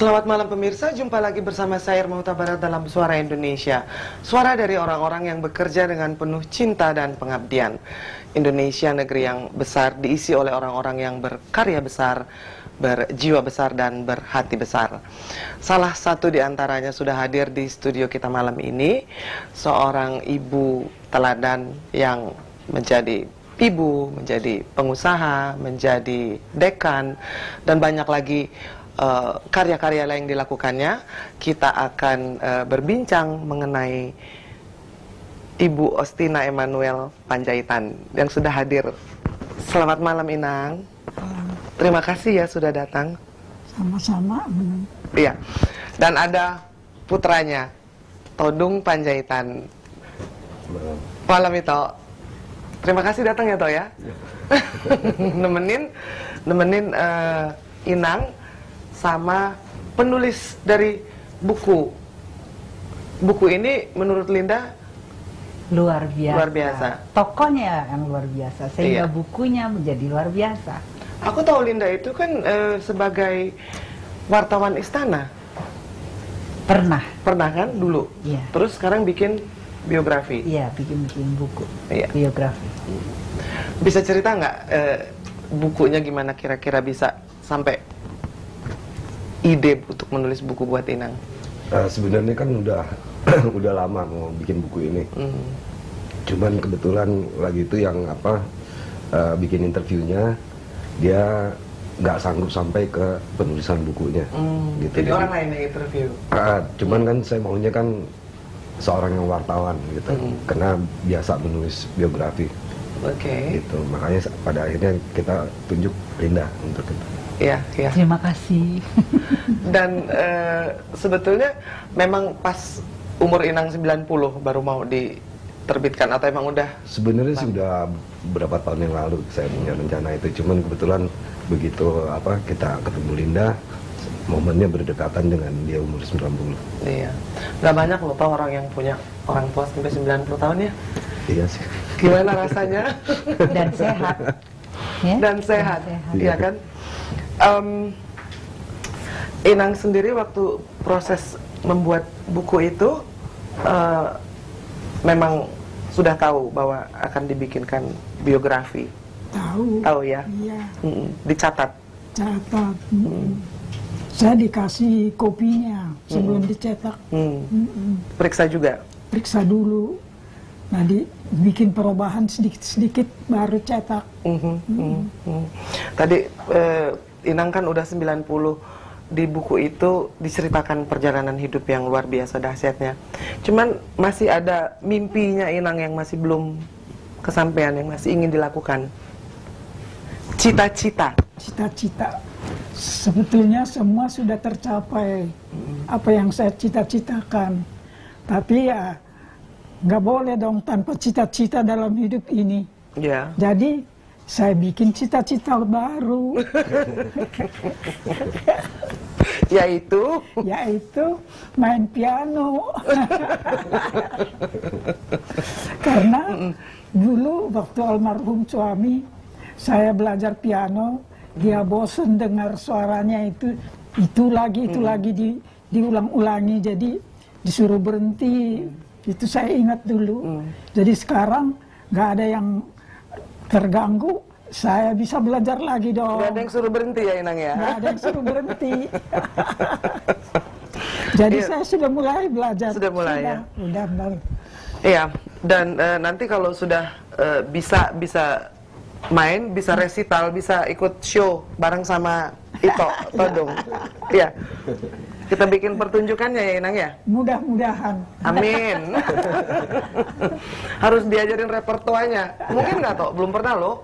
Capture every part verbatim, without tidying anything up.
Selamat malam pemirsa, jumpa lagi bersama saya Irma Hutabarat dalam Suara Indonesia. Suara dari orang-orang yang bekerja dengan penuh cinta dan pengabdian. Indonesia negeri yang besar diisi oleh orang-orang yang berkarya besar, berjiwa besar dan berhati besar. Salah satu di antaranya sudah hadir di studio kita malam ini, seorang ibu teladan yang menjadi ibu, menjadi pengusaha, menjadi dekan, dan banyak lagi uh, karya-karya lain yang dilakukannya. Kita akan uh, berbincang mengenai Ibu Ostina Emmanuel Panjaitan yang sudah hadir. Selamat malam Inang. Terima kasih ya sudah datang. Sama-sama. Iya. Dan ada putranya, Todung Panjaitan. Malam itu. Terima kasih datang ya, Toh ya. nemenin, nemenin uh, Inang sama penulis dari buku. Buku ini menurut Linda luar biasa. Luar biasa. Tokohnya yang luar biasa, sehingga iya. bukunya menjadi luar biasa. Aku tahu Linda itu kan e, sebagai wartawan istana. Pernah. Pernah kan dulu? Iya. Terus sekarang bikin biografi? Iya, bikin-bikin buku. Iya. Biografi. Bisa cerita nggak e, bukunya gimana kira-kira bisa sampai ide untuk menulis buku buat Inang? Nah, sebenarnya kan udah udah lama mau bikin buku ini. Mm. Cuman kebetulan lagi itu yang apa e, bikin interviewnya. Dia nggak sanggup sampai ke penulisan bukunya. Hmm, gitu. Jadi orang lain yang interview. Uh, cuman kan saya maunya kan seorang yang wartawan gitu, hmm. karena biasa menulis biografi. Oke. Okay. Gitu, makanya pada akhirnya kita tunjuk Linda untuk kita. Iya, ya. Terima kasih. Dan uh, sebetulnya memang pas umur Inang sembilan puluh baru mau diterbitkan atau emang udah? Sebenarnya sudah berapa tahun yang lalu saya punya rencana itu, cuman kebetulan begitu apa kita ketemu Linda, momennya berdekatan dengan dia umur sembilan puluh. Iya, nggak banyak loh Pak orang yang punya orang tua sampai sembilan puluh tahun ya. Iya sih. Gimana rasanya? Dan sehat. Ya? Dan sehat. Dan sehat. Iya kan. Um, Inang sendiri waktu proses membuat buku itu uh, memang sudah tahu bahwa akan dibikinkan biografi. Tahu. Tahu ya. Iya. Mm-mm. Dicatat. Catat. Mm. Saya dikasih kopinya sebelum Mm-mm. dicetak. Mm. Mm-mm. Periksa juga. Periksa dulu. Nah, dibikin perubahan sedikit-sedikit baru cetak. Mm-hmm. Mm-hmm. Mm-hmm. Tadi eh, Inang kan udah sembilan puluh. Di buku itu diceritakan perjalanan hidup yang luar biasa dahsyatnya. Cuman masih ada mimpinya Inang yang masih belum kesampaian, yang masih ingin dilakukan. Cita-cita. Cita-cita. Sebetulnya semua sudah tercapai. Apa yang saya cita-citakan. Tapi ya nggak boleh dong tanpa cita-cita dalam hidup ini. Ya. Jadi saya bikin cita-cita baru. Yaitu? Yaitu main piano. Karena dulu waktu almarhum suami, saya belajar piano, dia bosen dengar suaranya itu, itu lagi, itu hmm. lagi di, diulang-ulangi, jadi disuruh berhenti. Itu saya ingat dulu. Hmm. Jadi sekarang nggak ada yang terganggu, saya bisa belajar lagi dong. Gak ada yang suruh berhenti ya Inang ya? Gak ada yang suruh berhenti. Jadi iya. saya sudah mulai belajar. Sudah mulai sudah, ya? Sudah, benar. Iya, dan e, nanti kalau sudah e, bisa bisa main, bisa resital, bisa ikut show bareng sama Ito, Todung. Iya. Kita bikin pertunjukannya ya Inang ya? Mudah-mudahan. Amin. Harus diajarin repertuarnya. Mungkin nggak Tok? Belum pernah loh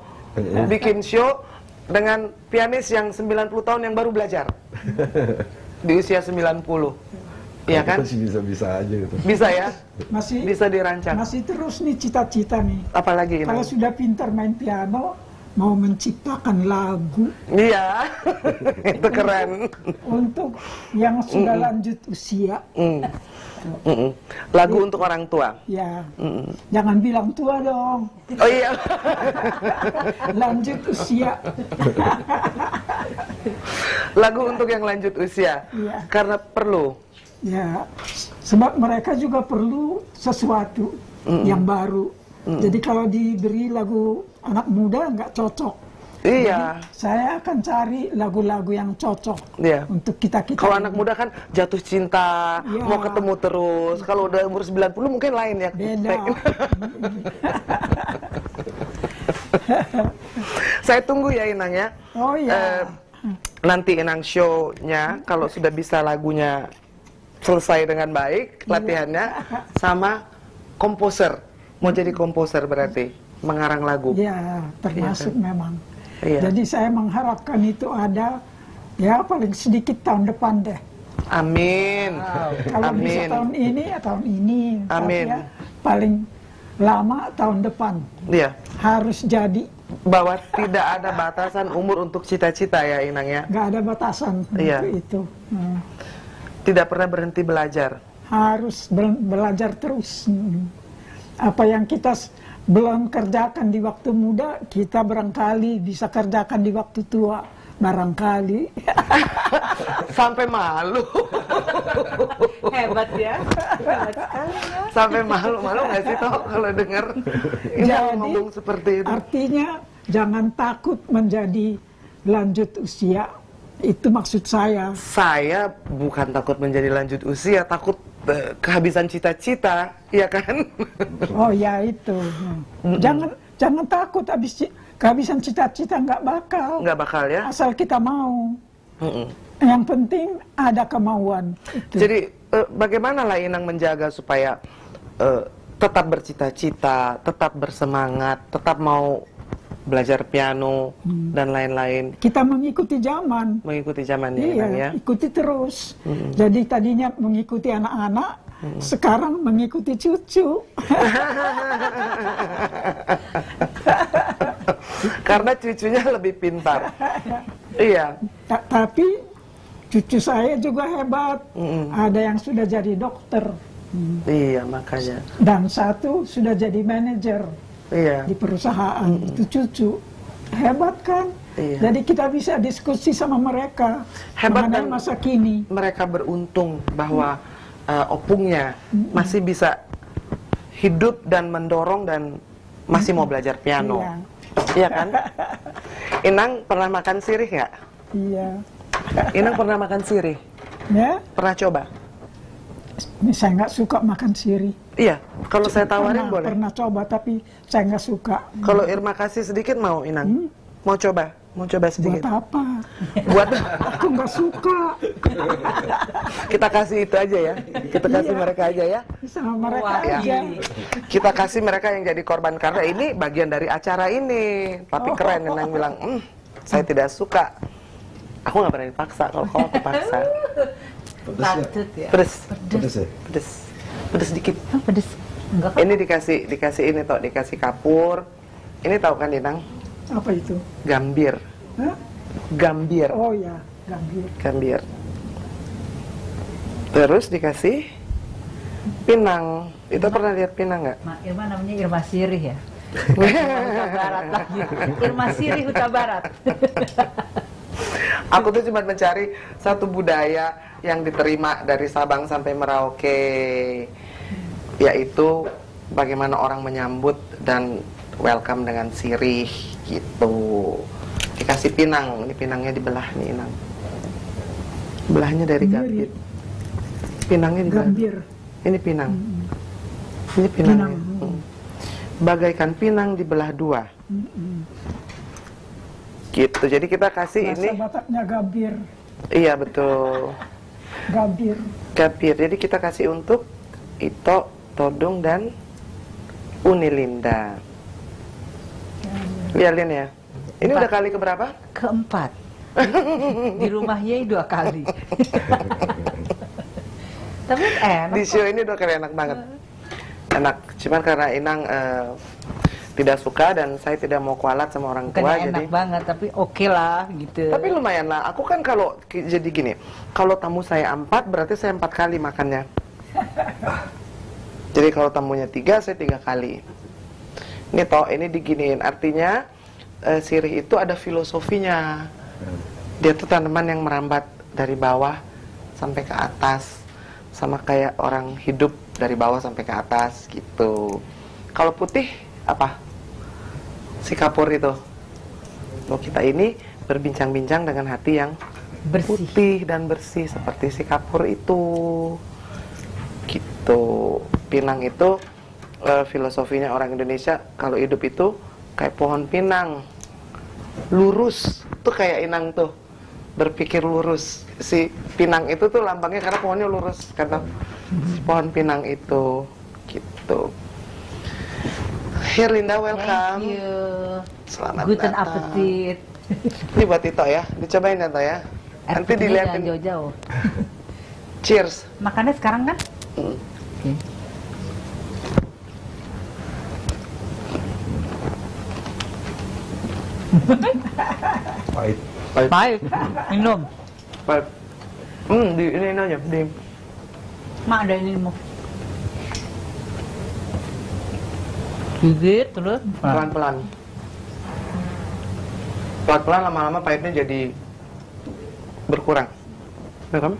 bikin show dengan pianis yang sembilan puluh tahun yang baru belajar. Di usia sembilan puluh. Iya kan? Masih bisa-bisa aja gitu. Bisa ya? Masih. Bisa dirancang. Masih terus nih cita-cita nih. Apalagi Inang? Kalau sudah pintar main piano, mau menciptakan lagu. Iya, itu keren. Untuk, untuk yang sudah Mm-mm. lanjut usia. Mm. Mm-mm. Lagu untuk orang tua. Ya, Mm-mm. jangan bilang tua dong. Oh iya. Lanjut usia. Lagu untuk yang lanjut usia, ya. Karena perlu. Ya, sebab mereka juga perlu sesuatu mm-mm. yang baru. Mm-mm. Jadi kalau diberi lagu anak muda nggak cocok. Iya. Jadi saya akan cari lagu-lagu yang cocok yeah. untuk kita-kita. Kalau anak muda kan jatuh cinta, yeah. mau ketemu terus. Kalau udah umur sembilan puluh mungkin lain ya. Beda. Saya tunggu ya Inang ya. Oh iya. Eh, nanti Inang show-nya kalau sudah bisa lagunya selesai dengan baik, latihannya sama komposer. Mau jadi komposer berarti, mengarang lagu. Iya, termasuk ya, kan? Memang. Iya. Jadi saya mengharapkan itu ada ya paling sedikit tahun depan deh. Amin. Wow. Kalau Amin. Bisa tahun ini ya tahun ini. Amin. Ya, paling lama tahun depan. Iya. Harus jadi. Bahwa tidak ada batasan umur untuk cita-cita ya Inang ya. Gak ada batasan iya. untuk itu. Hmm. Tidak pernah berhenti belajar. Harus be belajar terus. Hmm. Apa yang kita belum kerjakan di waktu muda, kita barangkali bisa kerjakan di waktu tua. Barangkali. Sampai malu. Hebat ya. Hebat sekali ya. Sampai malu. Malu nggak sih toh kalau dengar Inang ngomong seperti itu? Artinya jangan takut menjadi lanjut usia. Itu maksud saya. Saya bukan takut menjadi lanjut usia, takut kehabisan cita-cita, ya kan? Oh ya itu. Jangan mm-mm. jangan takut habis kehabisan cita-cita, nggak bakal. Nggak bakal ya. Asal kita mau. Mm-mm. Yang penting ada kemauan. Itu. Jadi eh, bagaimanalah Inang menjaga supaya eh, tetap bercita-cita, tetap bersemangat, tetap mau belajar piano hmm. dan lain-lain. Kita mengikuti zaman. Mengikuti zaman ya, iya, ya? Ikuti terus. Hmm. Jadi tadinya mengikuti anak-anak, hmm. sekarang mengikuti cucu. Karena cucunya lebih pintar. Iya. Ta tapi cucu saya juga hebat. Hmm. Ada yang sudah jadi dokter. Hmm. Iya, makanya. Dan satu sudah jadi manajer. Iya. Di perusahaan mm-mm. itu cucu hebat kan iya. Jadi kita bisa diskusi sama mereka hebat mengenai masa kini. Mereka beruntung bahwa mm. uh, opungnya mm-mm. masih bisa hidup dan mendorong dan masih mm-mm. mau belajar piano iya, iya kan. Inang pernah makan sirih nggak? Iya. Inang pernah makan sirih ya? Pernah coba? Saya nggak suka makan sirih. Iya, kalau saya tawarin pernah, boleh? Pernah coba, tapi saya nggak suka. Kalau Irma kasih sedikit mau, Inang? Hmm? Mau coba? Mau coba sedikit? Buat apa? Buat aku nggak suka. Kita kasih itu aja ya. Kita kasih iya. mereka aja ya. Sama mereka Wah, aja. Ya. Kita kasih mereka yang jadi korban. Karena ini bagian dari acara ini. Tapi oh. keren, Inang bilang, mm, saya tidak suka. Aku nggak berani paksa, kalau kamu aku paksa. Pedes ya? Pedes. Pedes. Pedes. Pedes dikit. Oh, pedes. Enggak. Ini dikasih dikasih ini toh, dikasih kapur. Ini tahu kan Inang? Apa itu? Gambir. Hah? Gambir. Oh ya, gambir. Gambir. Terus dikasih pinang. Itu Irma, pernah lihat pinang nggak? Irma namanya Irma Sirih ya. Hutabarat lagi. Irma Sirih Hutabarat. Aku tuh cuma mencari satu budaya yang diterima dari Sabang sampai Merauke, yaitu bagaimana orang menyambut dan welcome dengan sirih gitu. Dikasih pinang, ini pinangnya dibelah nih Inang. Belahnya dari gambir. Pinangnya gambir. Ini pinang. Ini pinangnya. Pinang. Bagaikan pinang dibelah dua. Gitu. Jadi kita kasih bahasa ini. Bataknya gambir. Iya betul. Gambir. Gambir. Jadi kita kasih untuk Ito, Todung dan Uni Linda. Lihat Lin ya. Ini Empat. Udah kali keberapa? Keempat. Di rumahnya dua kali. Tapi enak. Di show ini dua kali enak banget. Enak. Cuman karena Inang uh, tidak suka dan saya tidak mau kualat sama orang tua. Bukannya jadi enak banget tapi oke okay lah gitu. Tapi lumayan lah. Aku kan kalau jadi gini, kalau tamu saya empat berarti saya empat kali makannya. Jadi kalau tamunya tiga saya tiga kali. Ini toh ini diginiin. Artinya eh, sirih itu ada filosofinya. dia tuh tanaman yang merambat dari bawah sampai ke atas, sama kayak orang hidup dari bawah sampai ke atas gitu. Kalau putih apa? Si kapur itu. Loh, kita ini berbincang-bincang dengan hati yang bersih. Putih dan bersih seperti si kapur itu. Gitu. Pinang itu uh, filosofinya orang Indonesia, kalau hidup itu kayak pohon pinang. Lurus tuh kayak inang tuh. Berpikir lurus. Si pinang itu tuh lambangnya karena pohonnya lurus, kata si pohon pinang itu. Gitu. Here Linda, welcome. Thank you. Selamat Guten datang. Appetit. Ini buat Tito ya. Dicobain Tito ya. Nanti dilihatin jauh-jauh. Cheers. Makannya sekarang kan? Hmm. Okay. Pahit. Pahit. Pahit. Minum. Pahit. Hmm, di ini aja, di. Mak ada ini mau. Gigit terus pelan-pelan. Pelan-pelan lama-lama pahitnya jadi berkurang. Ya kan?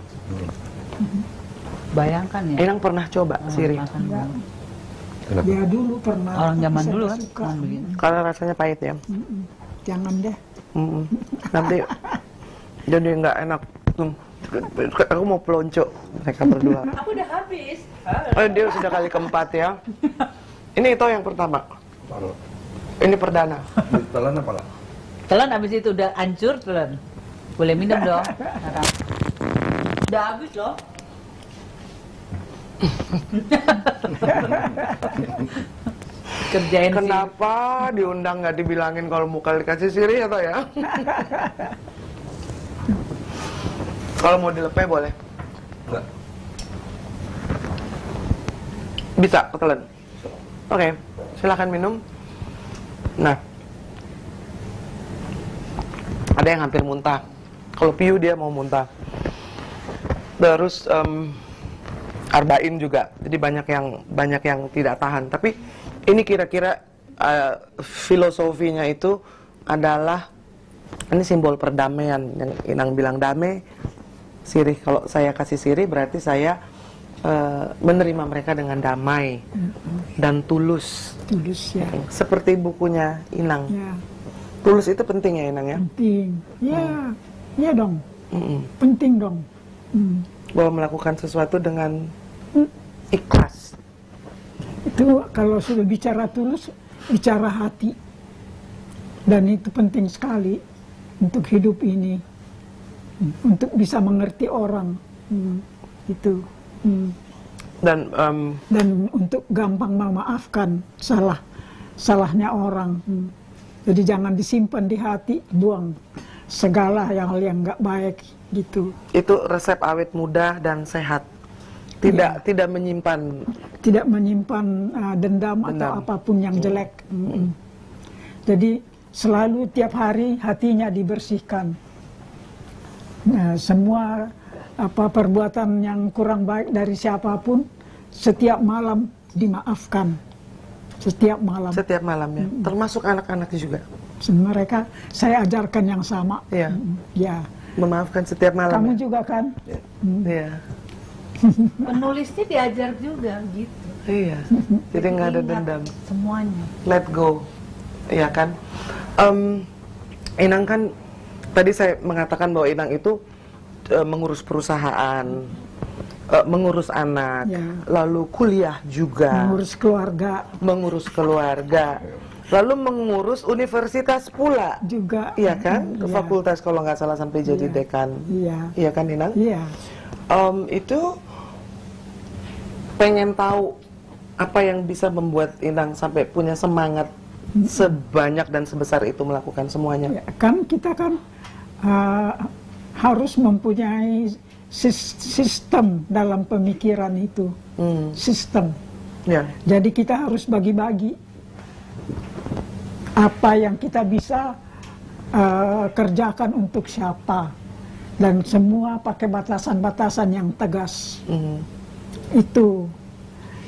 Bayangkan ya. Inang pernah coba oh, sirih. Ya dulu pernah. Orang zaman dulu kan. Karena rasanya pahit ya. Mm-mm. Jangan deh. Mm-mm. Nanti jadi nggak enak. Aku mau pelonco mereka berdua. Aku udah habis. Oh, dia sudah kali keempat ya. Ini itu yang pertama. Ini perdana. Telan apa lah? Telan abis itu udah hancur telan. Boleh minum dong. Udah habis loh. Kerjain. Kenapa sih diundang nggak dibilangin kalau muka dikasih sirih atau ya? Kalau mau dilepeh boleh. Enggak. Bisa ketelan. Oke, okay, silahkan minum. Nah, ada yang hampir muntah. Kalau Piu dia mau muntah. Terus um, Arba'in juga. Jadi banyak yang banyak yang tidak tahan. Tapi ini kira-kira uh, filosofinya itu adalah ini simbol perdamaian yang Inang bilang damai. Sirih, kalau saya kasih sirih berarti saya menerima mereka dengan damai mm-hmm. dan tulus. Tulus ya. Seperti bukunya Inang. Ya. Tulus itu penting ya Inang ya. Penting. Ya, mm. ya dong. Mm-mm. Penting dong. Mm. Bahwa melakukan sesuatu dengan ikhlas. Itu kalau sudah bicara tulus, bicara hati. Dan itu penting sekali untuk hidup ini, untuk bisa mengerti orang. Mm. Itu. Hmm. Dan um, dan untuk gampang memaafkan salah salahnya orang. Hmm. Jadi jangan disimpan di hati, buang segala yang hal yang nggak baik gitu. Itu resep awet muda dan sehat. Tidak ya. tidak menyimpan tidak menyimpan uh, dendam, dendam atau apapun yang jelek. Hmm. Hmm. Jadi selalu tiap hari hatinya dibersihkan. Nah, semua apa perbuatan yang kurang baik dari siapapun setiap malam dimaafkan, setiap malam setiap malam ya, mm-hmm. termasuk anak-anak juga. Mereka saya ajarkan yang sama ya, mm-hmm. ya. memaafkan setiap malam. Kamu ya? juga kan ya, mm. ya. Penulisnya diajar juga gitu. Iya, jadi nggak ada dendam, semuanya let go ya kan. um, Inang kan tadi saya mengatakan bahwa Inang itu mengurus perusahaan, mengurus anak, ya. lalu kuliah juga, mengurus keluarga, mengurus keluarga, lalu mengurus universitas pula juga, iya kan, ya. fakultas kalau nggak salah sampai jadi ya. dekan, iya ya kan Inang, iya, um, itu pengen tahu apa yang bisa membuat Inang sampai punya semangat sebanyak dan sebesar itu melakukan semuanya. Ya, kan kita kan uh, harus mempunyai sistem dalam pemikiran itu, hmm. sistem. Ya. Jadi kita harus bagi-bagi apa yang kita bisa uh, kerjakan untuk siapa, dan semua pakai batasan-batasan yang tegas. Hmm. Itu.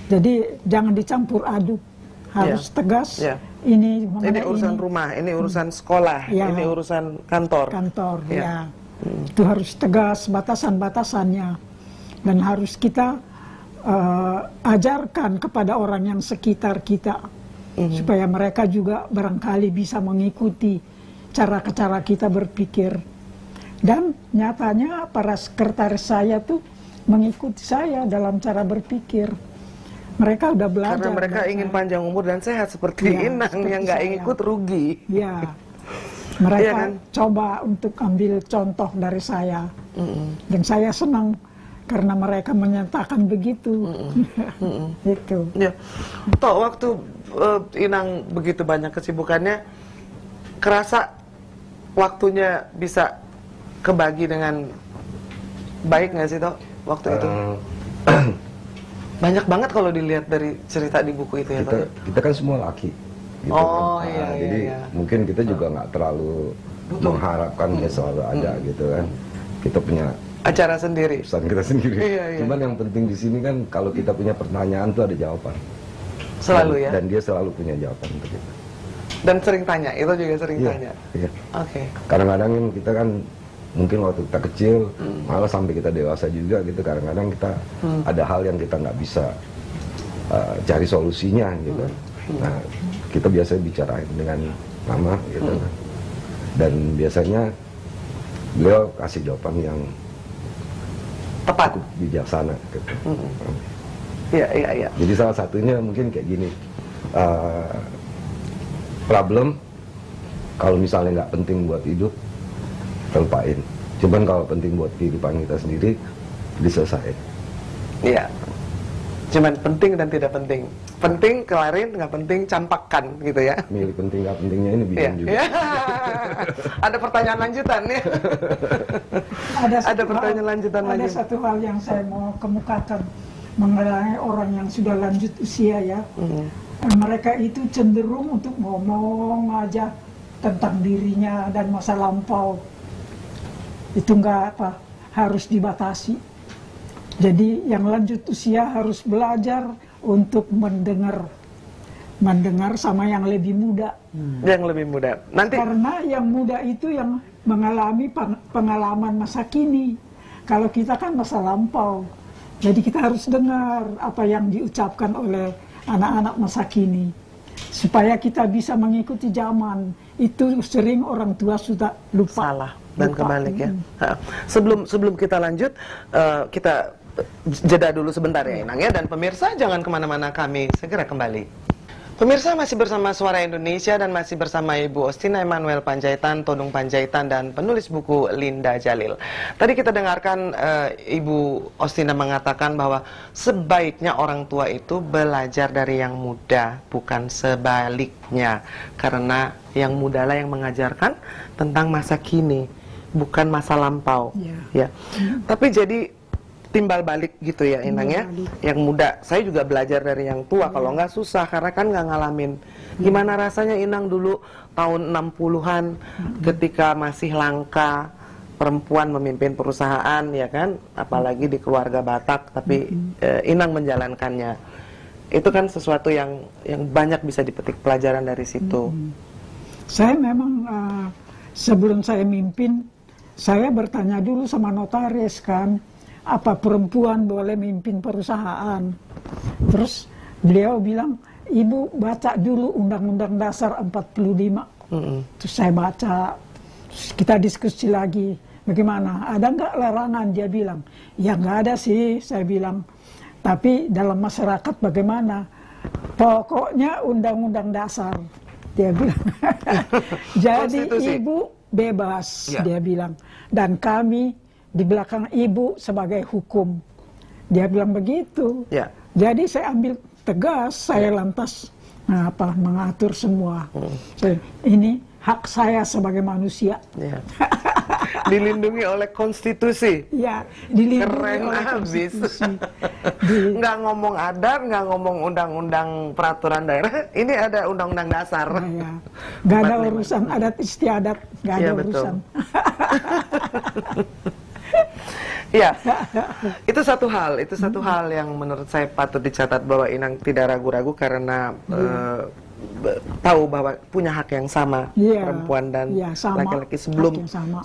Jadi jangan dicampur aduk, harus ya. tegas. Ya. Ini, ini urusan ini. rumah, ini urusan sekolah, ya. ini urusan kantor. Kantor, ya. ya. Itu harus tegas batasan-batasannya, dan harus kita uh, ajarkan kepada orang yang sekitar kita, mm-hmm. supaya mereka juga barangkali bisa mengikuti cara-cara kita berpikir. Dan nyatanya para sekretaris saya tuh mengikuti saya dalam cara berpikir. Mereka udah belajar. Karena mereka ingin saya. Panjang umur dan sehat seperti ya, Inang seperti yang nggak ikut rugi. Ya. Mereka ya kan? Coba untuk ambil contoh dari saya. Mm-mm. Dan saya senang karena mereka menyatakan begitu. Mm-mm. Mm-mm. Gitu. Ya. Toh waktu uh, Inang begitu banyak kesibukannya, kerasa waktunya bisa kebagi dengan baik nggak sih Toh waktu itu? Uh. Banyak banget kalau dilihat dari cerita di buku itu ya, kita, kita kan semua laki gitu, oh, kan? Nah, iya, jadi iya. mungkin kita juga nggak terlalu Betul. mengharapkan hmm. ya selalu ada hmm. gitu kan, kita punya acara sendiri, pesan kita sendiri. Iya, iya. Cuman yang penting di sini kan kalau kita punya pertanyaan tuh ada jawaban selalu dan, ya dan dia selalu punya jawaban untuk kita dan sering tanya, itu juga sering iya, tanya iya. Oke okay. Kadang-kadang kita kan mungkin waktu kita kecil, hmm. malah sampai kita dewasa juga gitu, kadang-kadang kita hmm. ada hal yang kita nggak bisa uh, cari solusinya gitu. Hmm. Nah, kita biasanya bicarain dengan mama gitu. Hmm. Dan biasanya beliau kasih jawaban yang tepat, bijaksana gitu. Hmm. Ya, ya, ya. Jadi salah satunya mungkin kayak gini, uh, problem kalau misalnya nggak penting buat hidup, lupain. Cuman kalau penting buat kehidupan kita sendiri, diselesaikan. Iya. Cuman penting dan tidak penting. Penting kelarin, nggak penting campakkan gitu ya. Milih penting nggak pentingnya ini bikin ya. Juga. Ya. Ada pertanyaan lanjutan ya. Ada, ada pertanyaan hal, lanjutan lagi. Ada satu hal yang saya mau kemukakan mengenai orang yang sudah lanjut usia ya. Mm-hmm. Mereka itu cenderung untuk ngomong aja tentang dirinya dan masa lampau. Itu enggak apa, harus dibatasi. Jadi yang lanjut usia harus belajar untuk mendengar, mendengar sama yang lebih muda. Hmm. Yang lebih muda. Nanti karena yang muda itu yang mengalami pengalaman masa kini. Kalau kita kan masa lampau. Jadi kita harus dengar apa yang diucapkan oleh anak-anak masa kini, supaya kita bisa mengikuti zaman. Itu sering orang tua sudah lupa. Salah. Dan kebalik ya. Nah, sebelum sebelum kita lanjut, uh, kita jeda dulu sebentar ya Inang ya. Dan pemirsa jangan kemana-mana, kami segera kembali. Pemirsa masih bersama Suara Indonesia dan masih bersama Ibu Ostina Emmanuel Panjaitan, Todung Panjaitan, dan penulis buku Linda Jalil. Tadi kita dengarkan uh, Ibu Ostina mengatakan bahwa sebaiknya orang tua itu belajar dari yang muda, bukan sebaliknya. Karena yang mudalah yang mengajarkan tentang masa kini, bukan masa lampau ya, ya. Tapi jadi timbal balik gitu ya Inang ya, yang muda saya juga belajar dari yang tua ya. Kalau nggak susah, karena kan nggak ngalamin ya. Gimana rasanya Inang dulu tahun enam puluhan ya. Ketika masih langka perempuan memimpin perusahaan ya kan, apalagi di keluarga Batak, tapi ya. eh, Inang menjalankannya itu kan sesuatu yang yang banyak bisa dipetik pelajaran dari situ. Ya. Saya memang uh... sebelum saya mimpin, saya bertanya dulu sama notaris kan, apa perempuan boleh mimpin perusahaan? Terus beliau bilang, Ibu baca dulu Undang-Undang Dasar empat puluh lima. Mm-hmm. Terus saya baca, terus kita diskusi lagi, bagaimana? Ada nggak larangan? Dia bilang, ya nggak ada sih, saya bilang. Tapi dalam masyarakat bagaimana? Pokoknya Undang-Undang Dasar. Dia bilang, jadi ibu bebas, ya. Dia bilang, dan kami di belakang ibu sebagai hukum. Dia bilang begitu. Ya. Jadi saya ambil tegas, saya ya. Lantas nah apa, mengatur semua. Hmm. Saya, ini hak saya sebagai manusia. Ya. Dilindungi oleh konstitusi. Ya, dilindungi keren oleh abis. Konstitusi. Di... Nggak ngomong adat, nggak ngomong undang-undang peraturan daerah, ini ada Undang-Undang Dasar. Nah, ya. Nggak ada urusan adat istiadat, nggak ada ya, urusan. Ya, itu satu hal, itu satu hmm. hal yang menurut saya patut dicatat bahwa Inang tidak ragu-ragu karena hmm. uh, tahu bahwa punya hak yang sama, yeah, perempuan dan laki-laki, yeah, sebelum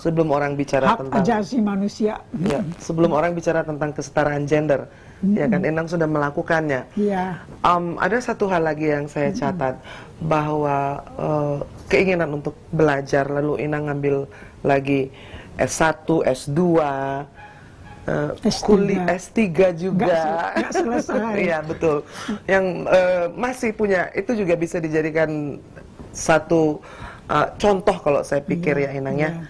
sebelum orang bicara hak tentang hak asasi manusia, ya, sebelum orang bicara tentang kesetaraan gender, mm-hmm, ya kan Endang sudah melakukannya. Yeah. Um, ada satu hal lagi yang saya catat, mm-hmm, bahwa uh, keinginan untuk belajar, lalu Endang ngambil lagi S satu, S dua, Uh, S tiga. Kuliah S tiga juga nggak selesai. Iya betul. Yang uh, masih punya itu juga bisa dijadikan satu uh, contoh kalau saya pikir, yeah, ya Endang, yeah, ya,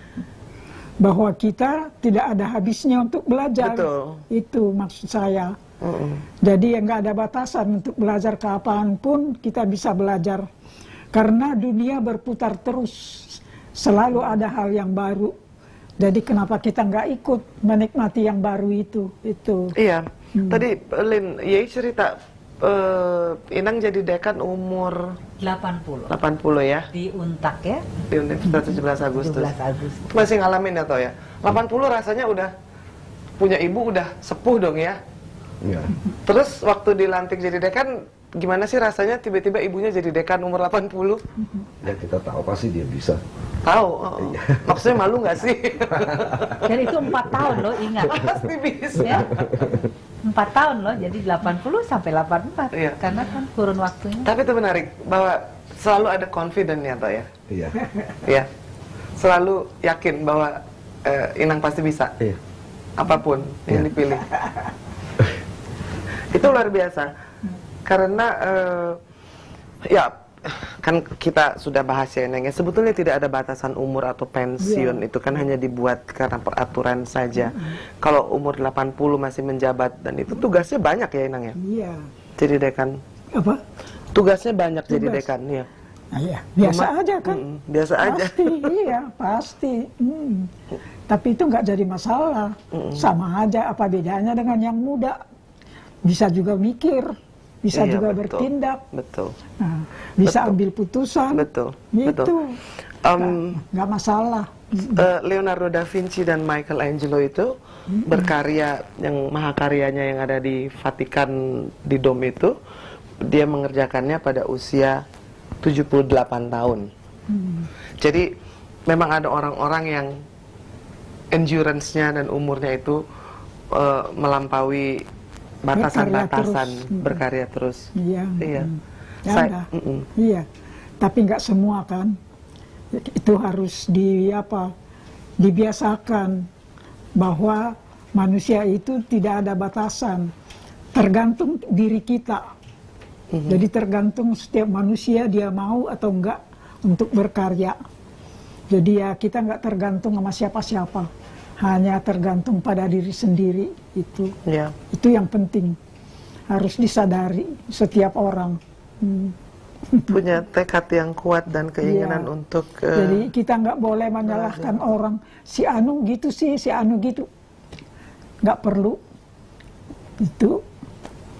bahwa kita tidak ada habisnya untuk belajar. Betul. Itu maksud saya. Uh-uh. Jadi yang nggak ada batasan untuk belajar, kapanpun kita bisa belajar karena dunia berputar terus, selalu ada hal yang baru. Jadi kenapa kita nggak ikut menikmati yang baru itu? Itu. Iya. Hmm. Tadi Lin, Yai cerita uh, Endang jadi dekan umur delapan puluh. delapan puluh ya? Di Untak ya? Di Universitas tujuh belas Agustus. tujuh belas Agustus. Masih ngalamin ya toh ya? delapan puluh rasanya udah punya ibu, udah sepuh dong ya? Iya. Terus waktu dilantik jadi dekan, gimana sih rasanya tiba-tiba ibunya jadi dekan umur delapan puluh? Ya kita tahu pasti dia bisa. Tahu? Oh. Iya. Maksudnya malu nggak sih? Dan itu empat tahun loh, ingat. Pasti bisa. Ya? empat tahun loh, jadi delapan puluh sampai delapan puluh empat. Iya. Karena kan kurun waktunya. Tapi itu menarik, bahwa selalu ada confident ya, toh ya? Iya. Ya. Selalu yakin bahwa eh, Endang pasti bisa. Iya. Apapun iya, yang dipilih. Itu luar biasa. Karena uh, ya kan kita sudah bahas ya Endang, sebetulnya tidak ada batasan umur atau pensiun, yeah, itu kan hanya dibuat karena peraturan saja. Mm-hmm. Kalau umur delapan puluh masih menjabat, dan itu tugasnya banyak ya Endang ya. Iya. Yeah. Jadi dekan. Apa? Tugasnya banyak. Tugas. Jadi dekan ya. Nah, iya. Biasa Cuma, aja kan. Mm, biasa pasti, aja. Pasti iya pasti. Mm. Tapi itu nggak jadi masalah. Mm-mm. Sama aja, apa bedanya dengan yang muda? Bisa juga mikir. Bisa iya, juga betul, bertindak, betul. Nah, bisa betul, ambil putusan, betul, gitu, betul. Um, nggak masalah. Uh, Leonardo da Vinci dan Michelangelo itu hmm. berkarya, yang mahakaryanya yang ada di Vatikan di Dom itu, dia mengerjakannya pada usia tujuh puluh delapan tahun. Hmm. Jadi memang ada orang-orang yang endurance-nya dan umurnya itu uh, melampaui batasan-batasan, berkarya terus. Iya. Iya. Ya, saya, mm -mm. Iya. Tapi nggak semua kan. Itu harus di apa? Dibiasakan bahwa manusia itu tidak ada batasan. Tergantung diri kita. Mm-hmm. Jadi tergantung setiap manusia dia mau atau enggak untuk berkarya. Jadi ya kita nggak tergantung sama siapa-siapa. Hanya tergantung pada diri sendiri itu, ya, itu yang penting, harus disadari setiap orang. Hmm. Punya tekad yang kuat dan keinginan, ya, untuk. Uh, Jadi kita nggak boleh menyalahkan uh, orang, si Anu gitu sih, si Anu gitu, nggak perlu. Itu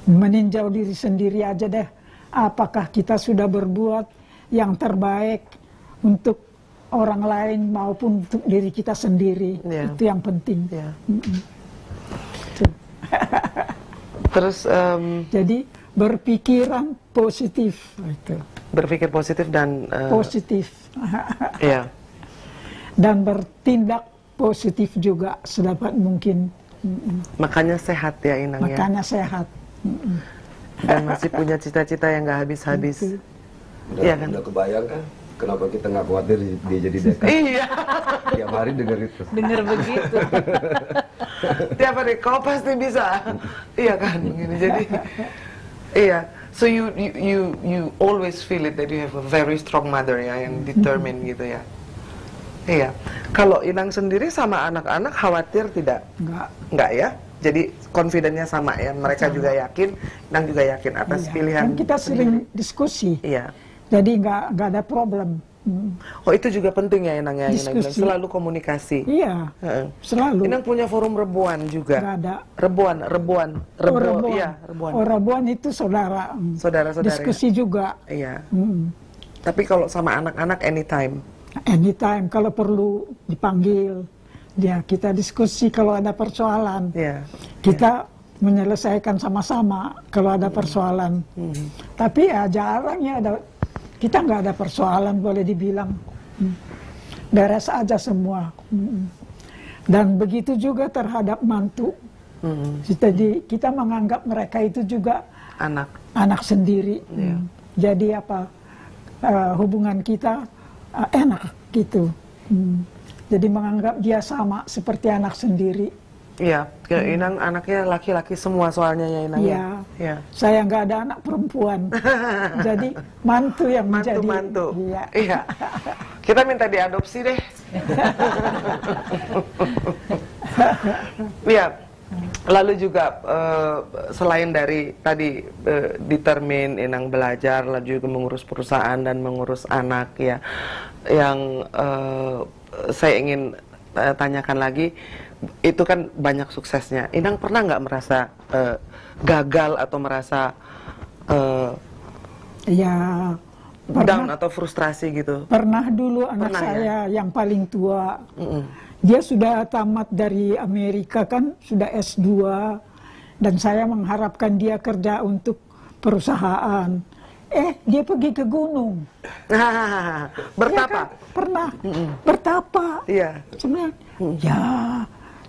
meninjau diri sendiri aja deh, apakah kita sudah berbuat yang terbaik untuk orang lain maupun untuk diri kita sendiri, yeah, itu yang penting. Yeah. Mm-mm. Terus um, jadi berpikiran positif, itu. Berpikir positif dan uh, positif, yeah, dan bertindak positif juga sedapat mungkin. Mm-mm. Makanya sehat ya Endang. Makanya ya, sehat. Mm-mm. Dan masih punya cita-cita yang nggak habis-habis. Iya kan? Udah kebayang kan? Kenapa kita nggak khawatir dia jadi dekan? Iya. Tiap hari dengar itu. Dengar begitu. Tiap hari, kau pasti bisa. Iya kan? Gini, jadi, iya. So you you you you always feel it that you have a very strong mother ya, yang determined gitu ya. Iya. Kalau Endang sendiri sama anak-anak khawatir tidak? Nggak. Nggak ya? Jadi confidentnya sama ya. Mereka sama, juga yakin, Endang juga yakin atas, iya, pilihan. Dan kita sering sendiri diskusi. Iya. Jadi nggak nggak ada problem. Hmm. Oh itu juga penting ya Endang ya, selalu komunikasi. Iya. Uh -uh. Selalu. Endang punya forum rebuan juga. Nggak ada. Rebuan, rebuan, rebu, oh, rebuan. Iya, rebuan. Oh rebuan itu saudara. Saudara-saudara. Diskusi ya, juga. Iya. Hmm. Tapi kalau sama anak-anak anytime. Anytime kalau perlu dipanggil, ya kita diskusi kalau ada persoalan. Iya. Kita, iya, menyelesaikan sama-sama kalau ada persoalan. Hmm. Tapi ya jarang ya ada kita nggak ada persoalan, boleh dibilang beres aja semua. Dan begitu juga terhadap mantu. Jadi kita menganggap mereka itu juga anak anak sendiri. Yeah. Jadi apa uh, hubungan kita uh, enak gitu. Hmm. Jadi menganggap dia sama seperti anak sendiri. Iya, hmm. Inang anaknya laki-laki semua soalnya ya Inang. Iya. Ya. Saya nggak ada anak perempuan. Jadi mantu yang menjadi mantu. Iya. Iya. Kita minta diadopsi deh. Iya. Lalu juga uh, selain dari tadi uh, determine Inang belajar, lalu juga mengurus perusahaan dan mengurus anak ya. Yang uh, saya ingin uh, tanyakan lagi, itu kan banyak suksesnya. Inang pernah nggak merasa uh, gagal atau merasa uh, ya pernah, down atau frustrasi gitu? Pernah dulu anak pernah, saya ya? Yang paling tua. Mm-mm. Dia sudah tamat dari Amerika kan, sudah S dua, dan saya mengharapkan dia kerja untuk perusahaan. Eh, dia pergi ke gunung. Ah, bertapa? Ya kan, pernah, mm-mm. bertapa. Iya. Sebenarnya, mm. ya,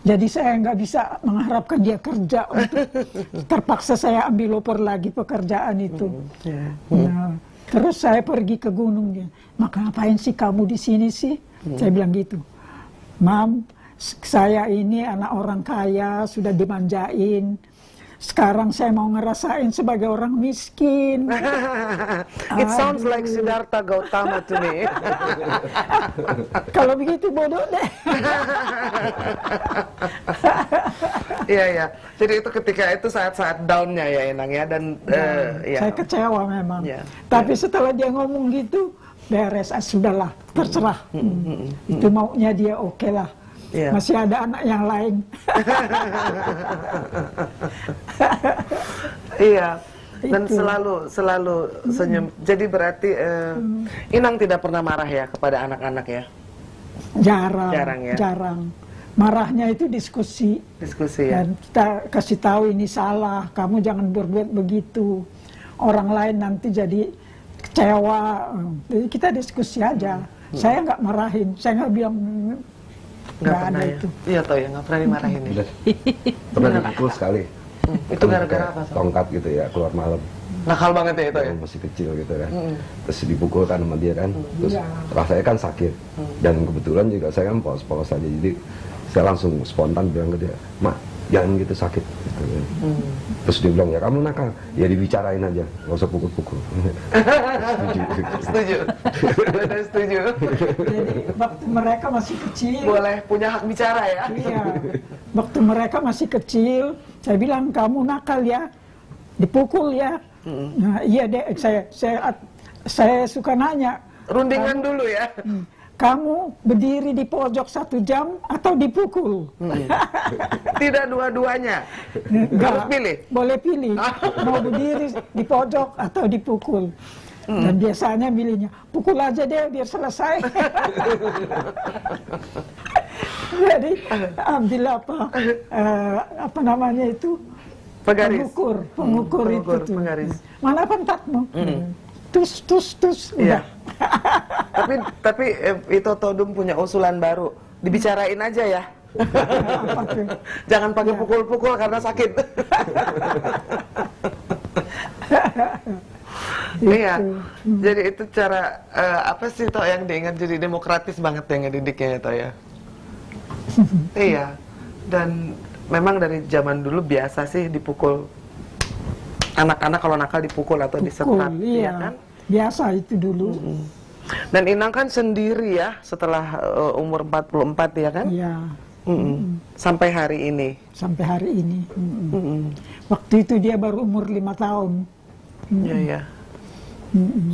jadi saya nggak bisa mengharapkan dia kerja untuk, terpaksa saya ambil loper lagi pekerjaan itu. Mm. Yeah. Mm. Nah, terus saya pergi ke gunung, dia, maka ngapain sih kamu di sini sih? Mm. Saya bilang gitu. Mam, saya ini anak orang kaya, sudah dimanjain. Sekarang saya mau ngerasain sebagai orang miskin. It sounds like Siddhartha Gautama to me. Kalau begitu bodoh deh. Iya, ya. Jadi itu ketika itu saat-saat down-nya ya Inang ya. Dan, ya, uh, ya. Saya kecewa memang. Ya, tapi ya. Setelah dia ngomong gitu, beres, ah, sudahlah, terserah. Hmm, hmm, hmm, hmm. Itu maunya dia, oke okay lah. Yeah. Masih ada anak yang lain. Iya, dan itu. selalu selalu senyum. Hmm. Jadi berarti uh, hmm. Inang tidak pernah marah ya kepada anak-anak ya? Jarang, jarang, ya? jarang. Marahnya itu diskusi. Diskusi ya. Dan kita kasih tahu ini salah, kamu jangan berbuat begitu. Orang lain nanti jadi kecewa, jadi kita diskusi aja. Hmm. Saya nggak marahin, saya nggak bilang nggak ada ya. Itu. Iya toh ya, nggak pernah dimarahin ya. Pernah dipukul sekali. Hmm. Itu gara-gara apa? Tongkat gitu ya, keluar malam. Nakal banget ya itu ya. Masih kecil gitu kan. Hmm. Terus dipukul kan sama dia kan. Terus ya. Rasanya kan sakit. Hmm. Dan kebetulan juga saya kan polos-polos aja, jadi saya langsung spontan bilang ke dia, Mak, jangan gitu sakit. Gitu. Hmm. Terus dia bilang, ya kamu nakal, ya dibicarain aja, nggak usah pukul-pukul. Setuju. Setuju. Setuju. Jadi waktu mereka masih kecil. Boleh punya hak bicara ya. Iya. Waktu mereka masih kecil, saya bilang kamu nakal ya, dipukul ya. Hmm. Nah, iya deh, saya saya saya suka nanya. Rundingan kamu, dulu ya. Hmm. Kamu berdiri di pojok satu jam atau dipukul? Hmm. Tidak dua-duanya. Harus pilih. Boleh pilih. Mau berdiri di pojok atau dipukul. Hmm. Dan biasanya pilihnya pukul aja deh biar selesai. Jadi ambil apa? Uh, apa namanya itu? Penggaris. Pengukur, pengukur, hmm, pengukur itu. Penggaris. Mana pentatmu? Hmm. Tus, tus, tus. Iya. Tapi, tapi itu Todung punya usulan baru. Dibicarain aja ya. Jangan pakai pukul-pukul karena sakit. Iya. Jadi itu cara uh, apa sih toh yang diingat, jadi demokratis banget yang ngedidiknya toh ya. Iya. Dan memang dari zaman dulu biasa sih dipukul. Anak-anak kalau nakal dipukul atau disetrap, iya. Ya kan? Biasa itu dulu. Mm-hmm. Dan Inang kan sendiri ya, setelah uh, umur empat puluh empat ya kan? Iya. Mm-hmm. Mm-hmm. Sampai hari ini? Sampai hari ini. Mm-hmm. Mm-hmm. Waktu itu dia baru umur lima tahun. Mm-hmm. Iya, iya. Mm-hmm.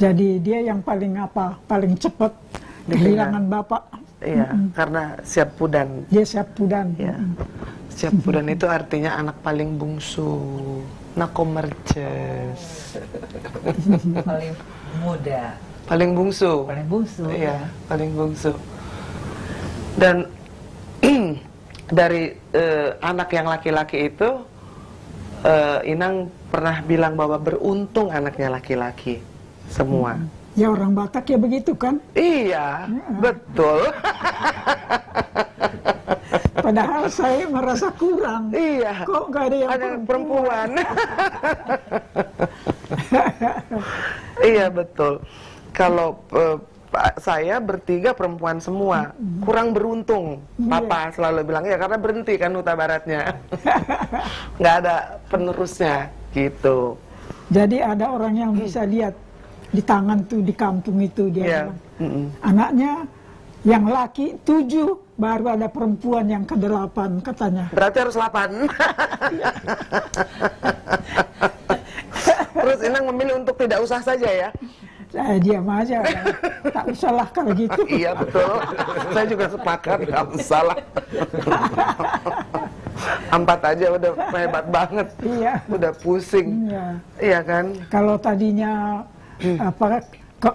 Jadi dia yang paling apa, paling cepat kehilangan bapak. Iya, mm-hmm. Karena siap pudan. Dia siap pudan. Iya. Mm-hmm. Siap pudan itu artinya anak paling bungsu, nakomerces. Paling muda. Paling bungsu. Paling bungsu. Iya, paling bungsu. Dan dari uh, anak yang laki-laki itu, uh, Inang pernah bilang bahwa beruntung anaknya laki-laki. semua. Ya orang Batak ya begitu kan? Iya, ya. Betul. Padahal saya merasa kurang. Iya. Kok nggak ada yang ada perempuan? perempuan. Iya betul. Kalau uh, saya bertiga perempuan semua, kurang beruntung. Papa selalu bilang ya karena berhenti kan Hutabaratnya, nggak ada penerusnya gitu. Jadi ada orang yang bisa lihat di tangan tuh di kampung itu dia yeah. bilang. Mm-mm. Anaknya yang laki tujuh, baru ada perempuan yang kedelapan katanya. Berarti harus delapan. Terus Inang memilih untuk tidak usah saja ya. Saya diam aja, tak usahlah kalau gitu. Iya betul, saya juga sepakat, tak usahlah. Empat aja udah hebat banget, iya. Udah pusing, iya, iya kan? Kalau tadinya apa?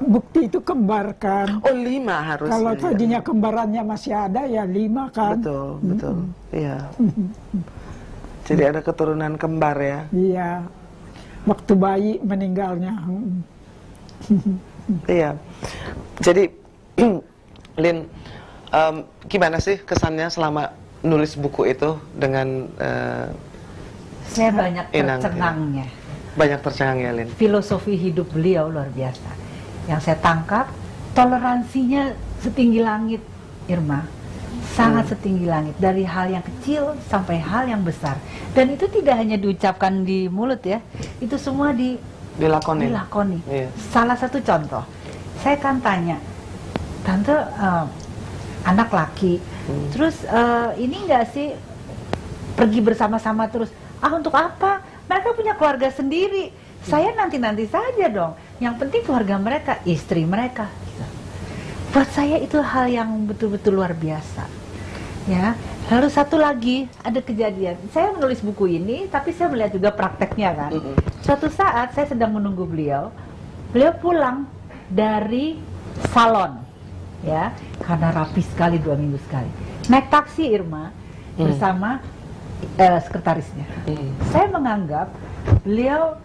Bukti itu kembar kan? Oh lima harusnya. Kalau tadinya kembarannya masih ada ya lima kan? Betul betul, mm-hmm. Iya. Jadi ada keturunan kembar ya? Iya. Waktu bayi meninggalnya. Iya, jadi Lin, um, gimana sih kesannya selama nulis buku itu dengan uh, saya banyak Inang, tercenangnya, banyak tercengang ya Lin. Filosofi hidup beliau luar biasa. Yang saya tangkap toleransinya setinggi langit, Irma, sangat hmm. setinggi langit dari hal yang kecil sampai hal yang besar. Dan itu tidak hanya diucapkan di mulut ya, itu semua di Dilakoni. Dilakoni. Iya. Salah satu contoh, saya kan tanya, tante uh, anak laki, hmm. terus uh, ini enggak sih pergi bersama-sama terus? Ah untuk apa? Mereka punya keluarga sendiri. Hmm. Saya nanti-nanti saja dong. Yang penting keluarga mereka, istri mereka. Gitu. Buat saya itu hal yang betul-betul luar biasa. Ya. Lalu satu lagi, ada kejadian. Saya menulis buku ini, tapi saya melihat juga prakteknya kan. Mm-hmm. Suatu saat saya sedang menunggu beliau, beliau pulang dari salon, ya, karena rapi sekali dua minggu sekali. Naik taksi Irma mm. bersama uh, sekretarisnya. Mm. Saya menganggap beliau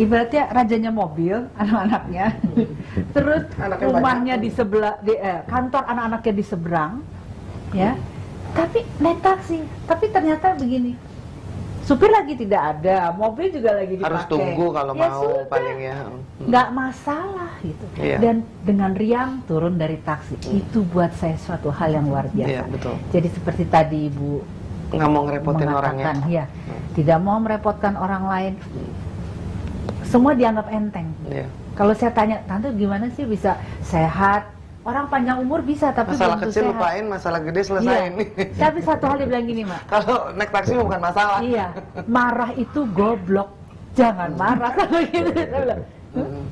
ibaratnya rajanya mobil, anak-anaknya. Terus anaknya rumahnya banyak. Di sebelah, di, eh, kantor anak-anaknya di seberang, mm. ya. Tapi naik taksi, tapi ternyata begini, supir lagi tidak ada, mobil juga lagi dipakai. Harus tunggu kalau ya mau sudah. Palingnya. Hmm. Nggak masalah gitu. Yeah. Dan dengan riang turun dari taksi, hmm. itu buat saya suatu hal yang luar biasa. Yeah, betul. Jadi seperti tadi Ibu nggak mau ngerepotin orangnya. Ya, tidak mau merepotkan orang lain. Semua dianggap enteng. Yeah. Kalau saya tanya, tante gimana sih bisa sehat? Orang panjang umur bisa, tapi masalah kecil sehat. Lupain, masalah gede selesain. Iya. Tapi satu hal dia bilang gini, Mak. Kalau naik taksi bukan masalah. Iya, marah itu goblok. Jangan marah kalau gitu.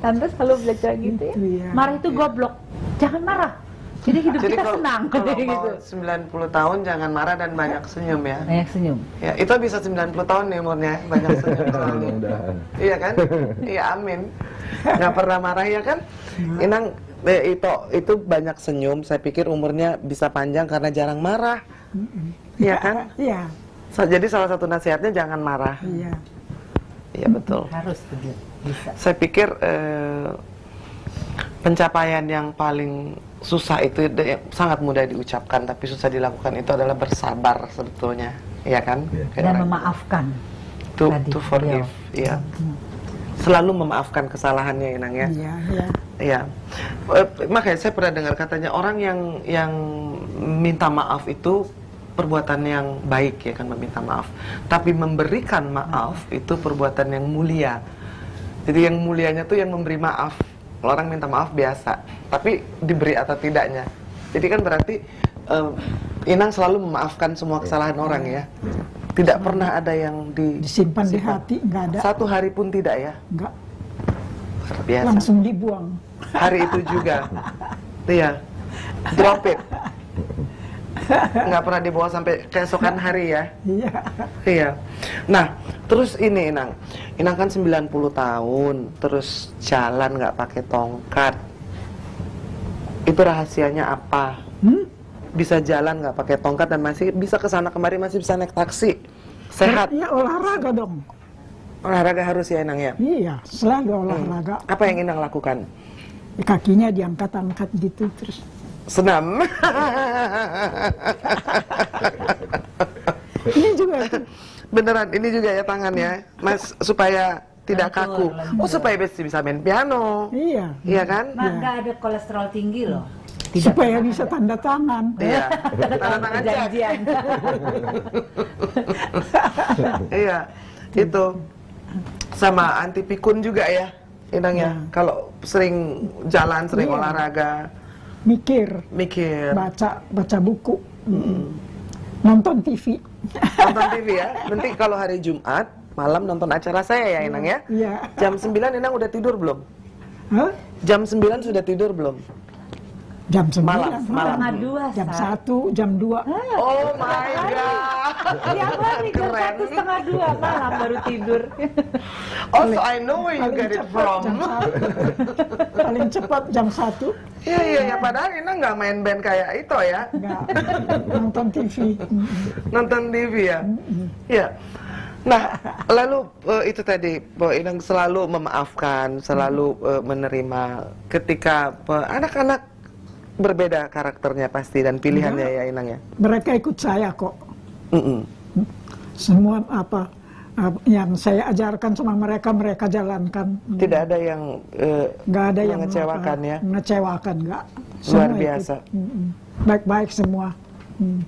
Tante selalu belajar gitu ya. Marah itu goblok. Jangan marah. Jadi hidup Jadi kita kalau, senang. Kalau gitu. Mau sembilan puluh tahun jangan marah dan banyak senyum ya. Banyak senyum. Ya, itu bisa sembilan puluh tahun nih umurnya, banyak senyum. Iya kan? Iya, amin. Nggak pernah marah ya kan? Inang, Eh, itu itu banyak senyum. Saya pikir umurnya bisa panjang karena jarang marah. Iya kan? Iya. So, jadi salah satu nasihatnya jangan marah. Iya. Iya betul. Harus begitu. Bisa. Saya pikir eh, pencapaian yang paling susah itu sangat mudah diucapkan tapi susah dilakukan itu adalah bersabar sebetulnya. Iya kan? Ya. Dan memaafkan. To, to forgive. Iya. Selalu memaafkan kesalahannya Inang ya. Iya, iya. Ya. Makanya saya pernah dengar katanya orang yang yang minta maaf itu perbuatan yang baik ya kan meminta maaf. Tapi memberikan maaf itu perbuatan yang mulia. Jadi yang mulianya tuh yang memberi maaf. Kalau orang minta maaf biasa, tapi diberi atau tidaknya. Jadi kan berarti um, Inang selalu memaafkan semua kesalahan orang ya. Tidak pernah ada yang di, disimpan simpan. Di hati, nggak ada. Satu hari pun tidak ya? Nggak. Biasa. Langsung dibuang. Hari itu juga. Iya. Drop it. Nggak pernah dibawa sampai keesokan hari ya? Iya. Iya. Nah, terus ini Inang. Inang kan sembilan puluh tahun, terus jalan nggak pakai tongkat. Itu rahasianya apa? Hmm? Bisa jalan nggak pakai tongkat dan masih bisa kesana kemari, masih bisa naik taksi sehat. Ya olahraga dong. Olahraga harus ya, Inang ya? Iya, selalu olahraga. Hmm. Apa yang Inang lakukan? Kakinya diangkat-angkat gitu terus. Senam. Ini juga. Beneran, ini juga ya tangannya, Mas, supaya tidak kaku. Oh, supaya bisa main piano. Iya. Iya kan? Mak, nggak ada kolesterol tinggi loh. Tidak, supaya bisa ada tanda tangan. Iya. Tanda tangan janjian. Iya. Itu sama anti pikun juga ya, Inang ya. Kalau sering jalan, sering iya. olahraga, mikir, mikir, baca, baca buku, mm. nonton T V. Nonton T V ya. Nanti kalau hari Jumat malam nonton acara saya ya, Inang ya. Iya. jam sembilan Inang udah tidur belum? Huh? jam sembilan sudah tidur belum? jam sembilan malam, malam, malam. dua, jam satu, jam dua. Oh my god. Tiap hari jam satu setengah dua malam baru tidur. Oh, so I know where you get it from. Paling cepat jam satu. Iya, iya, ya, padahal Ina nggak main band kayak itu ya. Nggak, nonton T V. Nonton T V ya? Iya. Nah, lalu uh, itu tadi, Inang selalu memaafkan, selalu uh, menerima ketika anak-anak uh, berbeda karakternya pasti dan pilihannya ya, ya Inang ya. Mereka ikut saya kok. Mm-mm. Semua apa yang saya ajarkan sama mereka, mereka jalankan. Tidak ada yang eh, nggak ada yang mengecewakan ya. Mengecewakan nggak. Luar biasa. Baik-baik semua. Mm.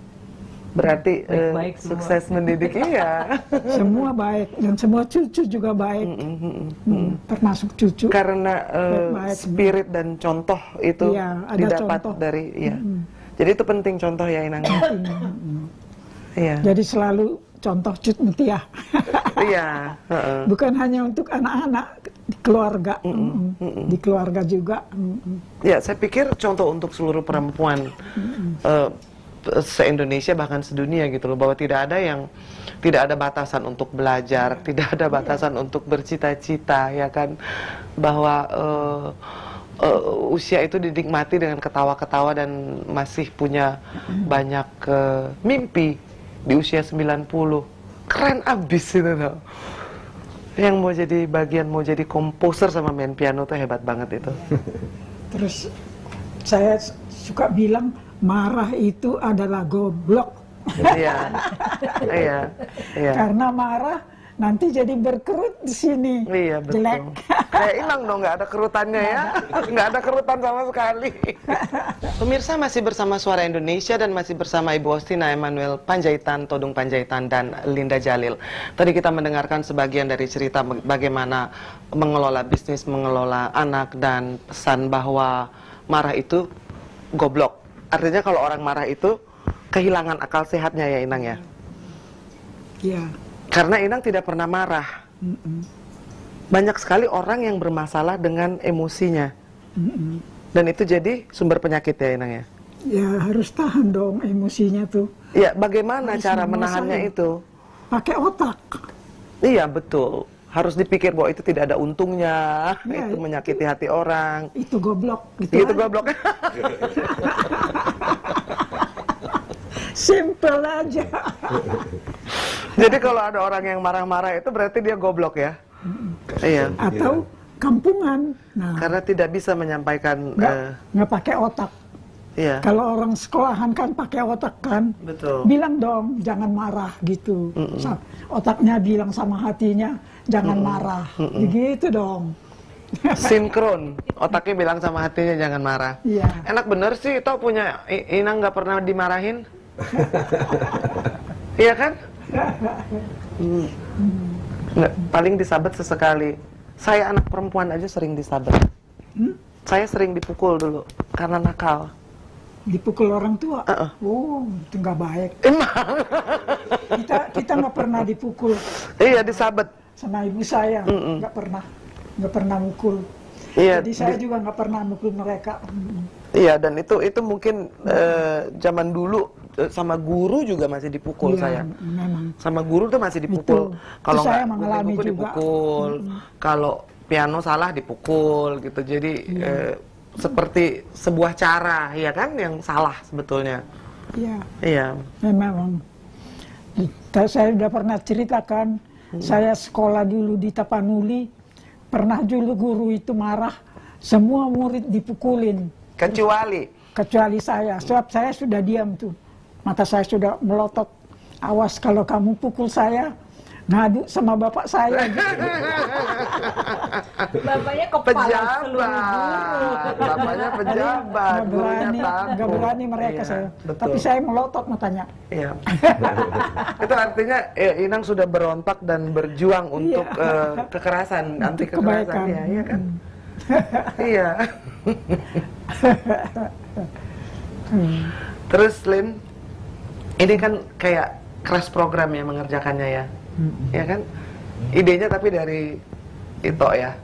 Berarti baik, baik, uh, sukses mendidik iya. Semua baik dan semua cucu juga baik. Mm, mm, mm, mm. Termasuk cucu. Karena uh, baik, baik, spirit dan contoh itu iya, didapat contoh. Dari iya. Mm. Jadi itu penting contoh ya Inang. Iya. Jadi selalu contoh cut mutiara. Iya, uh-uh. Bukan hanya untuk anak-anak, di keluarga, mm -mm. Mm -mm. di keluarga juga. Mm -mm. Ya, saya pikir contoh untuk seluruh perempuan. Mm -mm. Uh, se-Indonesia bahkan sedunia gitu loh, bahwa tidak ada yang tidak ada batasan untuk belajar, tidak ada batasan yeah. untuk bercita-cita ya kan, bahwa uh, uh, usia itu dinikmati dengan ketawa-ketawa dan masih punya banyak uh, mimpi di usia sembilan puluh. Keren abis itu loh. Yang mau jadi bagian mau jadi komposer sama main piano tuh hebat banget itu. Terus saya suka bilang marah itu adalah goblok. Iya. Iya. Iya. Karena marah nanti jadi berkerut di sini. Iya, betul. Jelek. Kayak Inang dong, nggak ada kerutannya ya. Nggak ada kerutan sama sekali. Pemirsa masih bersama Suara Indonesia dan masih bersama Ibu Ostina Emmanuel Panjaitan, Todung Panjaitan, dan Linda Jalil. Tadi kita mendengarkan sebagian dari cerita bagaimana mengelola bisnis, mengelola anak, dan pesan bahwa marah itu goblok. Artinya kalau orang marah itu kehilangan akal sehatnya ya Inang ya? Iya. Karena Inang tidak pernah marah. Mm-mm. Banyak sekali orang yang bermasalah dengan emosinya. Mm-mm. Dan itu jadi sumber penyakit ya Inang ya? Ya harus tahan dong emosinya tuh. Ya bagaimana harus cara menahannya itu? Pakai otak. Iya betul. Harus dipikir bahwa itu tidak ada untungnya, ya, itu menyakiti itu, hati orang. Itu goblok. Gitu itu aja. Goblok. Simple aja. Jadi kalau ada orang yang marah-marah itu berarti dia goblok ya? Iya. Atau kampungan. Nah, karena tidak bisa menyampaikan. Nggak, uh, nggak pakai otak. Iya. Kalau orang sekolahan kan pakai otak kan. Betul. Bilang dong jangan marah gitu. Mm-mm. Otaknya bilang sama hatinya jangan Mm-mm. marah. Mm-mm. Begitu dong. Sinkron. Otaknya bilang sama hatinya jangan marah. Iya. Enak bener sih tau punya Inang nggak pernah dimarahin. Iya kan? Mm. Nggak, paling disabet sesekali. Saya anak perempuan aja sering disabet. Hmm? Saya sering dipukul dulu karena nakal. Dipukul orang tua? Uh-uh. Oh, itu nggak baik. Emang? Kita kita nggak pernah dipukul. Iya, disabet. Sama ibu saya, Mm-mm. nggak pernah. Nggak pernah mukul. Iya, jadi saya di... juga nggak pernah mukul mereka. Iya, dan itu itu mungkin mm-hmm. eh, zaman dulu sama guru juga masih dipukul iya, saya. Memang. Sama guru tuh masih dipukul. Kalau nggak mengalami buku, dipukul. Mm-hmm. Kalau piano salah dipukul gitu. Jadi... Mm. Eh, seperti sebuah cara, ya kan, yang salah sebetulnya. Iya. Iya. Memang. Saya sudah pernah ceritakan Hmm. Saya sekolah dulu di Tapanuli, pernah dulu guru itu marah, semua murid dipukulin. Kecuali? Kecuali saya, sebab saya sudah diam tuh, mata saya sudah melotot. Awas kalau kamu pukul saya, ngadu sama bapak saya. Gitu. Bapaknya kepala seluruh guru. Bapaknya pejabat, gak berani, gak berani mereka iya, saya. Betul. Tapi saya melotot matanya. Iya. Itu artinya ya, Inang sudah berontak dan berjuang untuk iya. uh, kekerasan, anti kekerasan. Ya, iya kan? Iya. hmm. Terus Lin, ini kan kayak kelas program ya mengerjakannya ya. Ya kan? Idenya tapi dari Ito ya?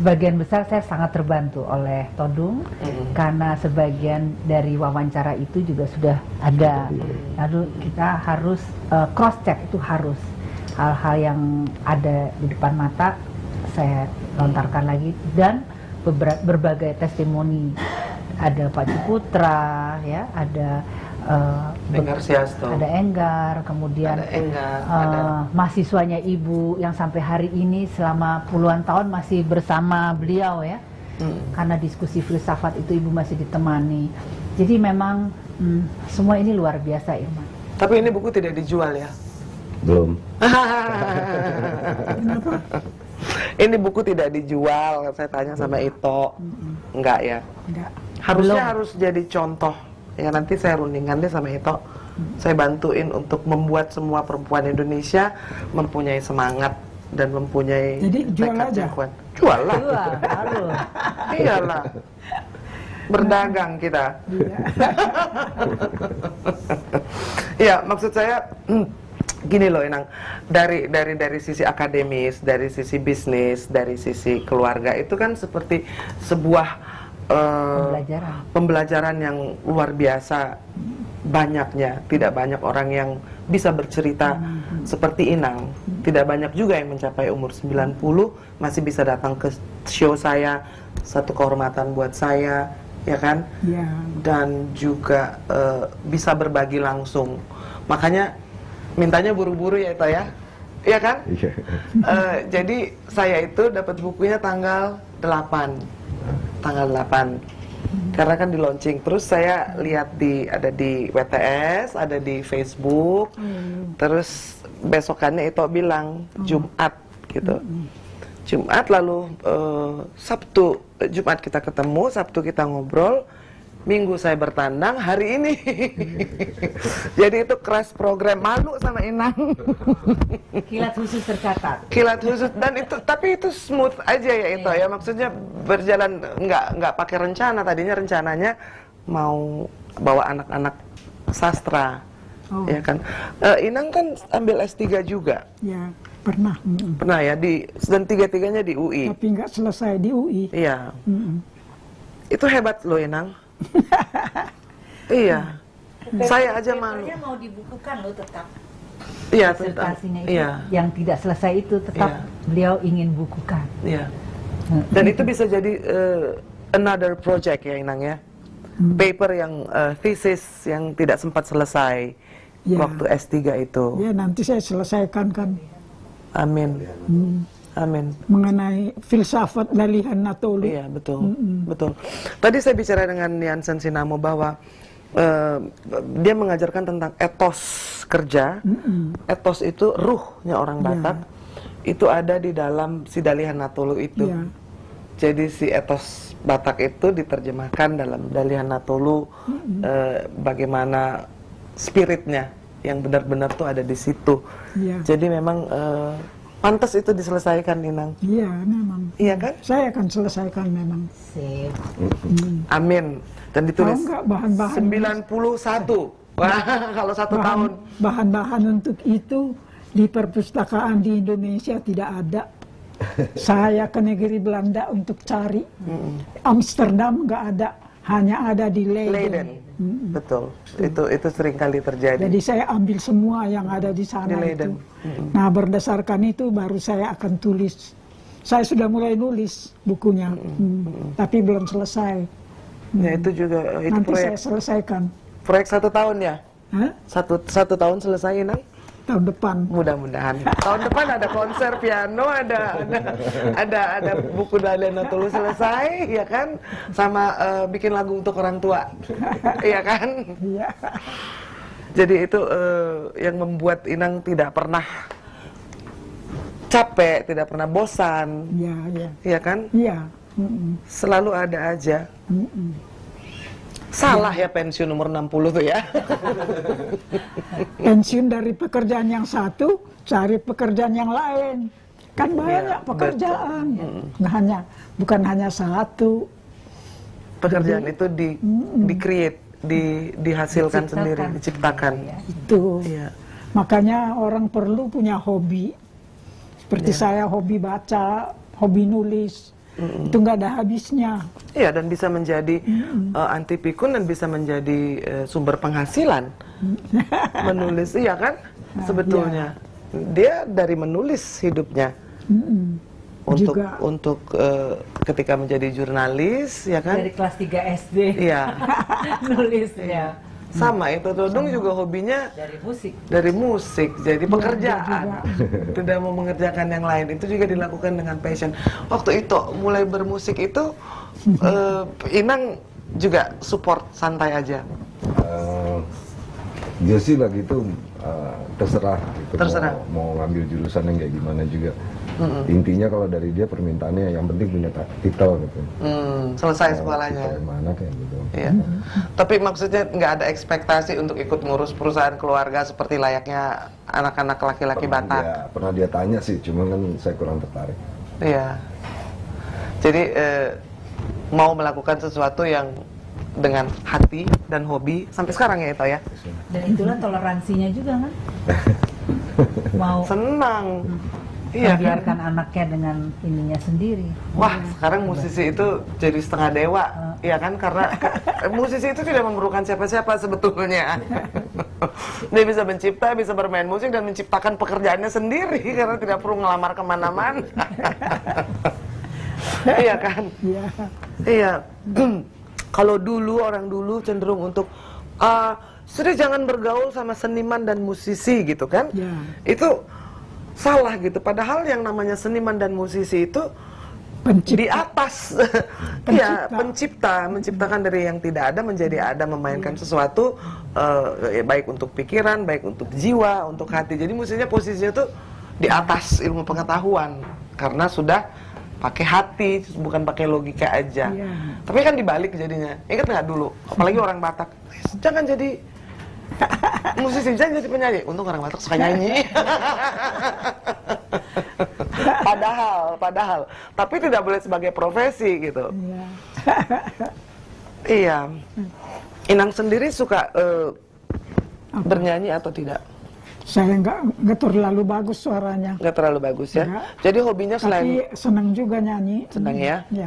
Sebagian besar saya sangat terbantu oleh Todung, mm-hmm. karena sebagian dari wawancara itu juga sudah ada. Lalu kita harus uh, cross-check, itu harus. Hal-hal yang ada di depan mata saya lontarkan lagi. Dan berbagai testimoni. Ada Pak Ciputra, ya, ada... Uh, Enggar Siasto. Ada Enggar, kemudian ada Enggar, uh, ada... mahasiswanya Ibu yang sampai hari ini selama puluhan tahun masih bersama beliau ya, hmm. karena diskusi filsafat itu Ibu masih ditemani. Jadi memang hmm, semua ini luar biasa Irma. Tapi ini buku tidak dijual ya? Belum. Ini buku tidak dijual, saya tanya sama Ito, hmm. enggak ya? Enggak. Harusnya Belum. harus jadi contoh. Ya nanti saya rundingan deh sama Ito, hmm. saya bantuin untuk membuat semua perempuan Indonesia mempunyai semangat dan mempunyai tekad yang kuat. Jual lah, iyalah, berdagang kita. Ya maksud saya gini loh Inang, dari dari dari sisi akademis, dari sisi bisnis, dari sisi keluarga itu kan seperti sebuah Uh, pembelajaran. pembelajaran yang luar biasa banyaknya. Tidak banyak orang yang bisa bercerita hmm. seperti Inang. Tidak banyak juga yang mencapai umur sembilan puluh masih bisa datang ke show saya. Satu kehormatan buat saya, ya kan? Ya. Dan juga uh, bisa berbagi langsung. Makanya mintanya buru-buru ya Ita ya. Iya kan? Ya. Uh, jadi saya itu dapat bukunya tanggal delapan tanggal delapan karena kan di launching. Terus saya lihat di ada di W T S, ada di Facebook. Hmm. Terus besokannya Ito bilang Jumat gitu. Hmm. Jumat lalu uh, Sabtu Jumat kita ketemu, Sabtu kita ngobrol, Minggu saya bertandang hari ini. Jadi itu keras program, malu sama Inang. Kilat khusus tercatat. Kilat khusus dan itu tapi itu smooth aja ya itu ya, maksudnya berjalan nggak nggak pakai rencana. Tadinya rencananya mau bawa anak-anak sastra. Oh. Ya kan. E, Inang kan ambil S tiga juga. Ya, pernah. Mm-mm. Pernah ya di dan tiga-tiganya di U I. Tapi nggak selesai di U I. Iya. Mm-mm. Itu hebat loh Inang. Iya, hmm. saya aja malu. Mau dibukukan loh tetap. Iya, tetap. Iya. Yang tidak selesai itu tetap iya. beliau ingin bukukan. Iya. Dan itu bisa jadi uh, another project ya Inang ya. Hmm. Paper yang uh, thesis yang tidak sempat selesai ya. Waktu S tiga itu. Ya nanti saya selesaikan kan. Amin. Hmm. Amin. Mengenai filsafat Dalihan Natolu. Iya, betul. Mm-hmm. Betul. Tadi saya bicara dengan Niansen Sinamo bahwa uh, dia mengajarkan tentang etos kerja. Mm-hmm. Etos itu ruhnya orang Batak. Yeah. Itu ada di dalam si Dalihan Natolu itu. Yeah. Jadi si etos Batak itu diterjemahkan dalam Dalihan Natolu. Mm-hmm. uh, bagaimana spiritnya yang benar-benar tuh ada di situ. Yeah. Jadi memang uh, pantas itu diselesaikan, Inang. Iya, memang. Iya kan? Saya akan selesaikan memang. Sip. Mm. Amin. Dan ditulis. Tahu nggak bahan-bahan? sembilan puluh satu. Wah, kalau satu bahan, tahun. Bahan-bahan untuk itu di perpustakaan di Indonesia tidak ada. Saya ke negeri Belanda untuk cari. Mm. Amsterdam nggak ada, hanya ada di Leiden. Leiden. Mm-hmm. Betul, mm. itu itu seringkali terjadi. Jadi saya ambil semua yang ada di sana di itu. Mm-hmm. Nah berdasarkan itu baru saya akan tulis. Saya sudah mulai nulis bukunya, mm-hmm. Mm. Mm-hmm. tapi belum selesai. Mm. Ya itu juga. Itu nanti proyek, saya selesaikan. Proyek satu tahun ya? Hah? Satu satu tahun selesai Inang? tahun depan. Mudah-mudahan. Tahun depan ada konser piano, ada ada ada, ada buku Dalihan Natolu selesai, ya kan? Sama uh, bikin lagu untuk orang tua, ya kan? Iya. Jadi itu uh, yang membuat Inang tidak pernah capek, tidak pernah bosan, ya, ya. Ya kan? Iya. Mm-mm. Selalu ada aja. Mm-mm. Salah ya, ya pensiun umur enam puluh tuh ya. Pensiun dari pekerjaan yang satu, cari pekerjaan yang lain. Kan banyak ya, pekerjaan, nggak hanya bukan hanya satu. Pekerjaan jadi, itu di mm-mm. di create, di, dihasilkan diciptakan. sendiri, diciptakan. Ya. Itu. Ya. Makanya orang perlu punya hobi. Seperti ya. saya hobi baca, hobi nulis, mm-mm. itu nggak ada habisnya. Iya, dan bisa menjadi uh, anti pikun dan bisa menjadi uh, sumber penghasilan. Menulis, iya kan? Nah, sebetulnya ya. dia dari menulis hidupnya. Mm-mm. Untuk juga. untuk uh, ketika menjadi jurnalis, ya kan? Dari kelas tiga S D. Iya. Nulis ya. Sama itu Todung juga hobinya dari musik, dari musik jadi pekerjaan, tidak mau mengerjakan yang lain. Itu juga dilakukan dengan passion. Waktu itu mulai bermusik itu uh, Inang juga support, santai aja. Uh, dia sih lagi itu uh, terserah, gitu. terserah. Mau, mau ngambil jurusan yang kayak gimana juga. Mm-hmm. Intinya kalau dari dia permintaannya yang penting punya titel gitu. Mm, selesai nah, sekolahnya. Mana kayak gitu. Iya. Mm-hmm. Tapi maksudnya nggak ada ekspektasi untuk ikut ngurus perusahaan keluarga seperti layaknya anak-anak laki-laki pernah Batak. Dia, pernah dia tanya sih, cuman kan saya kurang tertarik. Iya. Jadi eh, mau melakukan sesuatu yang dengan hati dan hobi sampai sekarang ya itu ya. Dan itulah toleransinya juga kan. Mau senang. Hmm. Iya, biarkan kan? Anaknya dengan ininya sendiri. Wah, ya. Sekarang musisi itu jadi setengah dewa, uh. ya kan? Karena musisi itu tidak memerlukan siapa-siapa sebetulnya. Dia bisa mencipta, bisa bermain musik dan menciptakan pekerjaannya sendiri karena tidak perlu ngelamar kemana-mana. Iya kan? Iya. Iya. Kalau dulu orang dulu cenderung untuk uh, sudah jangan bergaul sama seniman dan musisi gitu kan? Ya. Itu salah gitu, padahal yang namanya seniman dan musisi itu pencipta. Di atas pencipta. Ya, pencipta, menciptakan dari yang tidak ada menjadi ada, memainkan sesuatu uh, ya, baik untuk pikiran, baik untuk jiwa, untuk hati. Jadi musisinya posisinya tuh di atas ilmu pengetahuan karena sudah pakai hati, bukan pakai logika aja. Ya. Tapi kan dibalik jadinya. Ingat nggak dulu, apalagi orang Batak, jangan jadi musisi, jangan jadi penyanyi. Untung orang Batak suka nyanyi. Padahal, padahal. Tapi tidak boleh sebagai profesi gitu. Iya. Iya. Inang sendiri suka uh, bernyanyi atau tidak? Saya nggak terlalu bagus suaranya. Nggak terlalu bagus ya. Enggak. Jadi hobinya selain. Tapi senang juga nyanyi. Senang ya. Ya.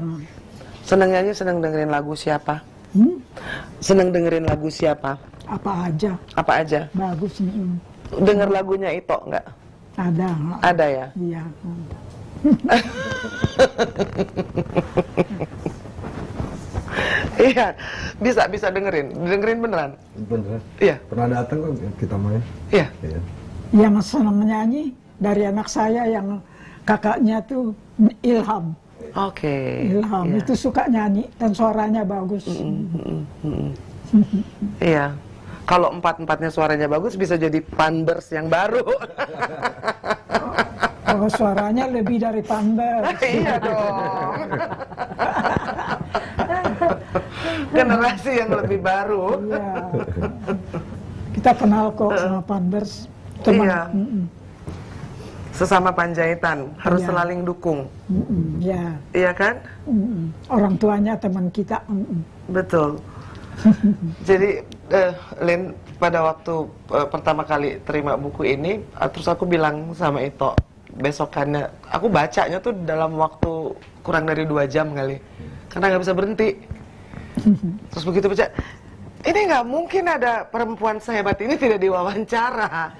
Senang nyanyi, senang dengerin lagu siapa? Hmm? Senang dengerin lagu siapa? Apa aja? Apa aja? Bagus nih. Dengar lagunya Ito nggak? Ada. Ada ya? Iya. Iya, bisa bisa dengerin, dengerin beneran. Beneran. Iya. Pernah datang kok kita main? Iya. Iya. Iya, mas senang menyanyi dari anak saya yang kakaknya tuh Ilham. Oke. Okay. Ilham iya. Itu suka nyanyi dan suaranya bagus. Mm-mm, mm-mm. Iya. Kalau empat-empatnya suaranya bagus bisa jadi PANBERS yang baru. Oh, oh, suaranya lebih dari PANBERS. Iya dong. Generasi yang lebih baru. Iya. Kita kenal kok sama PANBERS. Teman. Iya. Mm-mm. Sesama Panjaitan harus iya. selaling dukung. Mm-mm, iya. Iya kan? Mm-mm. Orang tuanya teman kita. Mm-mm. Betul. Jadi uh, Lin, pada waktu uh, pertama kali terima buku ini, uh, terus aku bilang sama Ito, besokannya, aku bacanya tuh dalam waktu kurang dari dua jam kali, karena nggak bisa berhenti. Terus begitu baca, ini nggak mungkin ada perempuan sehebat ini tidak diwawancara,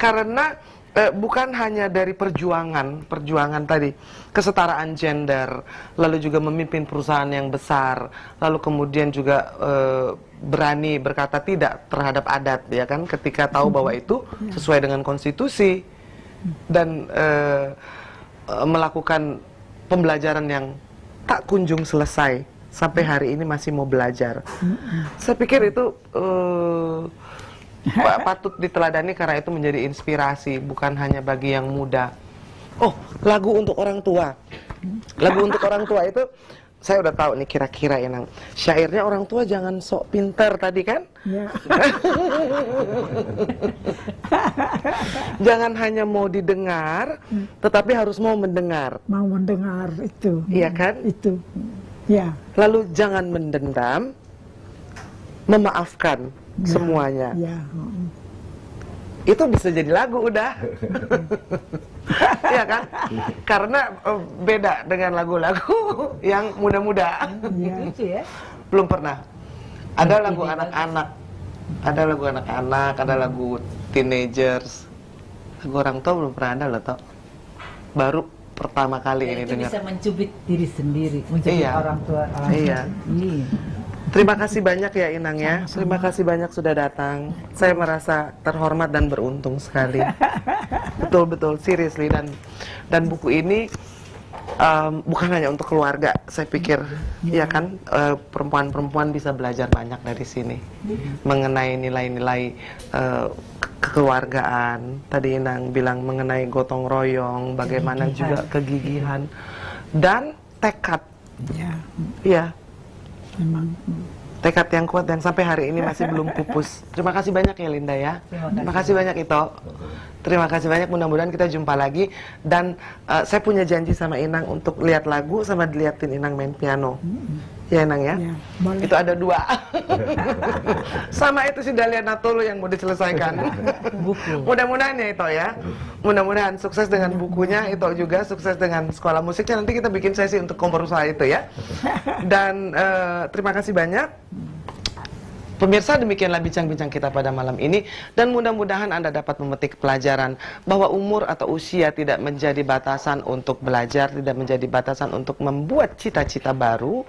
karena uh, bukan hanya dari perjuangan, perjuangan tadi, kesetaraan gender, lalu juga memimpin perusahaan yang besar, lalu kemudian juga uh, berani berkata tidak terhadap adat, ya kan, ketika tahu bahwa itu sesuai dengan konstitusi, dan eh, melakukan pembelajaran yang tak kunjung selesai sampai hari ini, masih mau belajar. Saya pikir itu eh, patut diteladani karena itu menjadi inspirasi bukan hanya bagi yang muda. Oh, lagu untuk orang tua. Lagu untuk orang tua itu saya udah tahu nih kira-kira, ya, Nang. Syairnya orang tua jangan sok pinter tadi kan? Ya. Jangan hanya mau didengar, tetapi harus mau mendengar. Mau mendengar itu. Iya kan? Itu. Ya. Lalu jangan mendendam, memaafkan ya, semuanya. Ya. Itu bisa jadi lagu udah. Ya kan? Karena uh, beda dengan lagu-lagu yang muda-muda. Ya. Belum pernah. Ada lagu anak-anak, ada lagu anak-anak, ada lagu teenagers. Lagu orang tua belum pernah ada loh, toh. Baru pertama kali ya, ini dengar. Bisa mencubit diri sendiri, mencubit iya, orang tua. Orang iya. Iya. Terima kasih banyak ya, Inang ya. Terima kasih banyak sudah datang. Saya merasa terhormat dan beruntung sekali. Betul-betul, seriously. Dan dan buku ini um, bukan hanya untuk keluarga, saya pikir. Ya, ya kan, perempuan-perempuan uh, bisa belajar banyak dari sini. Ya. Mengenai nilai-nilai uh, kekeluargaan. Tadi Inang bilang mengenai gotong royong, bagaimana kegigihan, juga kegigihan. Dan tekad. Ya. Ya. Memang. Tekad yang kuat dan sampai hari ini masih belum pupus. Terima kasih banyak ya, Linda ya. Terima kasih banyak, Ito. Terima kasih banyak, mudah-mudahan kita jumpa lagi. Dan uh, saya punya janji sama Inang untuk lihat lagu sama diliatin Inang main piano. Ya, Inang ya, ya itu ada dua. Sama itu si Dalihan Natolu yang mau diselesaikan. Mudah-mudahan ya, Ito ya. Mudah-mudahan sukses dengan bukunya, Ito juga sukses dengan sekolah musiknya. Nanti kita bikin sesi untuk kompor usaha itu ya. Dan uh, terima kasih banyak. Pemirsa, demikianlah bincang-bincang kita pada malam ini, dan mudah-mudahan Anda dapat memetik pelajaran bahwa umur atau usia tidak menjadi batasan untuk belajar, tidak menjadi batasan untuk membuat cita-cita baru.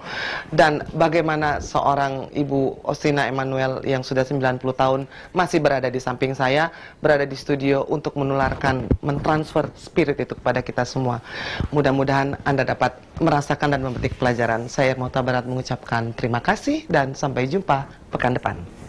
Dan bagaimana seorang Ibu Ostina Emmanuel yang sudah sembilan puluh tahun masih berada di samping saya, berada di studio untuk menularkan, mentransfer spirit itu kepada kita semua. Mudah-mudahan Anda dapat merasakan dan memetik pelajaran. Saya Irma Hutabarat mengucapkan terima kasih dan sampai jumpa pekan depan.